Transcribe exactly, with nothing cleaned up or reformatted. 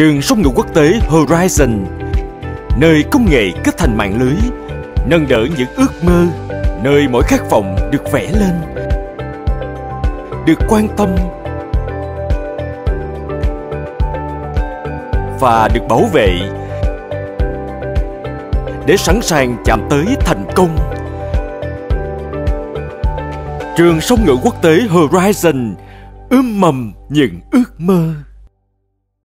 Trường Song Ngữ Quốc tế Horizon, nơi công nghệ kết thành mạng lưới, nâng đỡ những ước mơ, nơi mỗi khát vọng được vẽ lên, được quan tâm và được bảo vệ để sẵn sàng chạm tới thành công. Trường Song Ngữ Quốc tế Horizon ươm mầm những ước mơ.